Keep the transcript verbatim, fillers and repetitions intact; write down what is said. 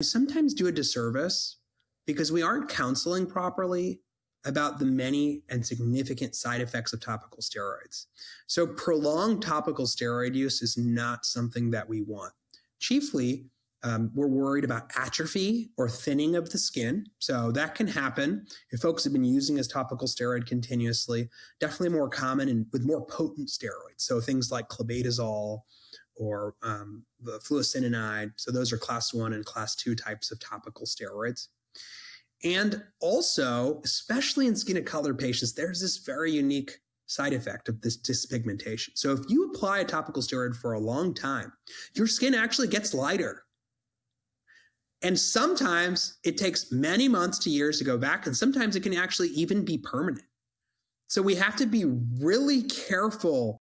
We sometimes do a disservice because we aren't counseling properly about the many and significant side effects of topical steroids. So prolonged topical steroid use is not something that we want. Chiefly, um, we're worried about atrophy or thinning of the skin. So that can happen if folks have been using as topical steroid continuously, definitely more common and with more potent steroids. So things like clobetasol or um, the fluocinonide. So those are class one and class two types of topical steroids. And also, especially in skin of color patients, there's this very unique side effect of this dyspigmentation. So if you apply a topical steroid for a long time, your skin actually gets lighter. And sometimes it takes many months to years to go back, and sometimes it can actually even be permanent. So we have to be really careful